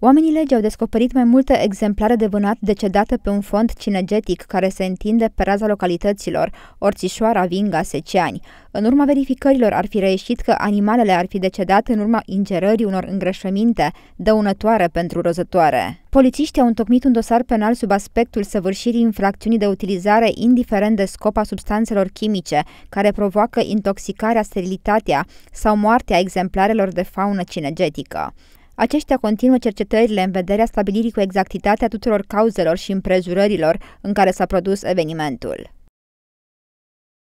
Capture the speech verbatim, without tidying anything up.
Oamenii legii au descoperit mai multe exemplare de vânat decedate pe un fond cinegetic care se întinde pe raza localităților Orțișoara, Vinga, Seceani. În urma verificărilor ar fi reieșit că animalele ar fi decedat în urma ingerării unor îngrășăminte dăunătoare pentru rozătoare. Polițiștii au întocmit un dosar penal sub aspectul săvârșirii infracțiunii de utilizare indiferent de scop a substanțelor chimice care provoacă intoxicarea, sterilitatea sau moartea exemplarelor de faună cinegetică. Aceștia continuă cercetările în vederea stabilirii cu exactitate a tuturor cauzelor și împrejurărilor în care s-a produs evenimentul.